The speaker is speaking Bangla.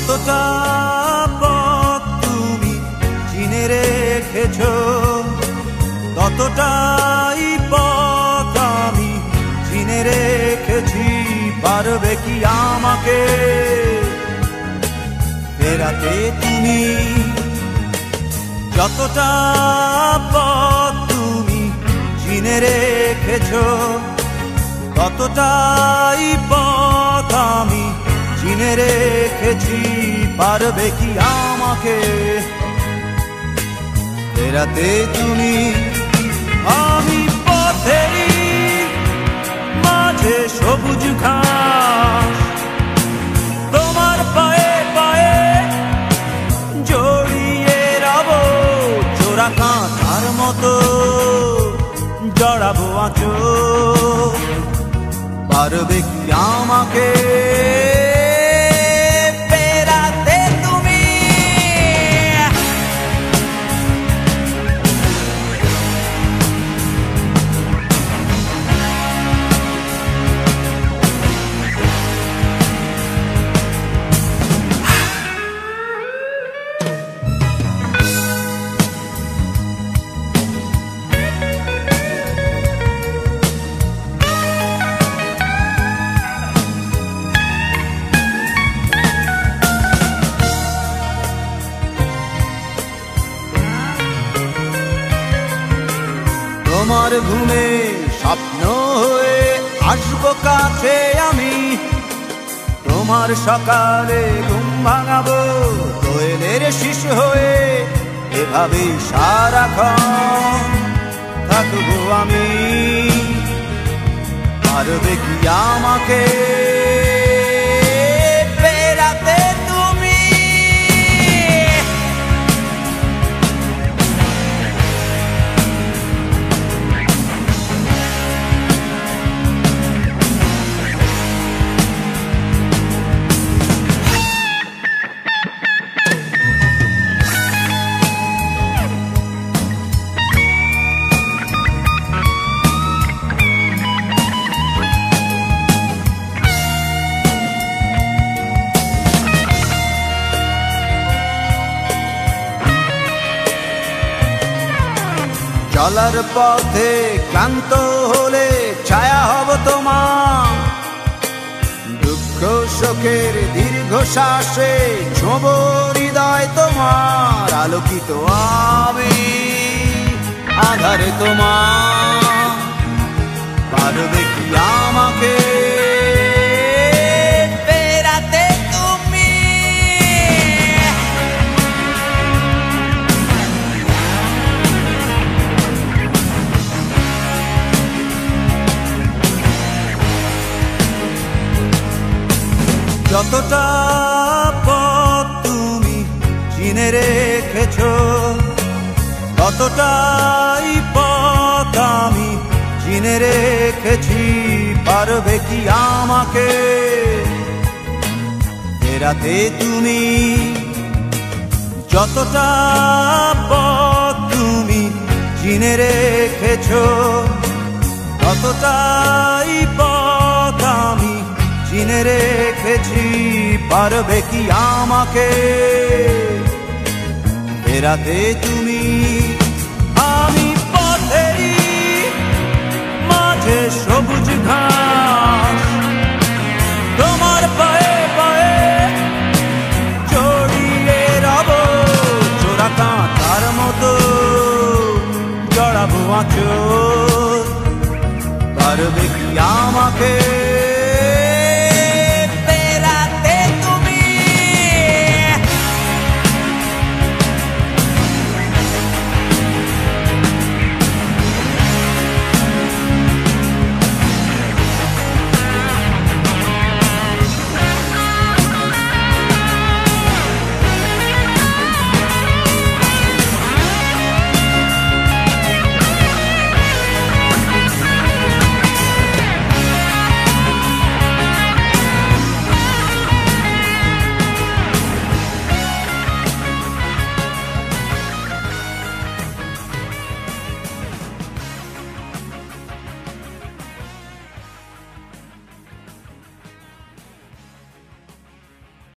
কতটা পথ তুমি চিনে রেখেছো, ততটাই পথ আমি চিনে রেখেছি। পারবে কি আমাকে ফেরাতে তুমি? যতটা পথ তুমি চিনে রেখেছো, ততটাই পথ আমি চিনে রেখেছি। পারবে কি আমাকে ফেরাতে তুমি? আমি পথেরই মাঝে সবুজ ঘাস, তোমার পায়ে পায়ে জড়িয়ে রাবো চোরা কাঁথার মতো জড়াবো আঁচল। পারবে কি আমাকে তোমার ঘুমে স্বপ্ন হয়ে আসবো কাছে আমি, তোমার সকালে ঘুম ভাঙাবো দোয়েলের শিশু হয়ে। এভাবে সারাক্ষণ থাকবো আমি। পারবে কি আমাকে ফেরাতে তুমি? চলার পথে ক্লান্ত হলে ছায়া হব তোমার, দুঃখ শোকের দীর্ঘশ্বাসে ছোঁব হৃদয় তোমার। আলোকিত আমি আধারে তোমার। পারবে কি আমাকে যতটা পথ তুমি চিনে রেখেছো, ততটাই পথ আমি চিনে রেখেছি। পারবে কি আমাকে ফেরাতে তুমি? যতটা পথ তুমি চিনে রেখেছো, ততটাই পথ আমি চিনে রেখেছি। পারবে কি আমাকে ফেরাতে তুমি? আমি পথেরই মাঝে সবুজ ঘাস, তোমার পায়ে পায়ে জড়িয়ে রাবো চোরা কাঁথার মতো জড়াবো আঁচল।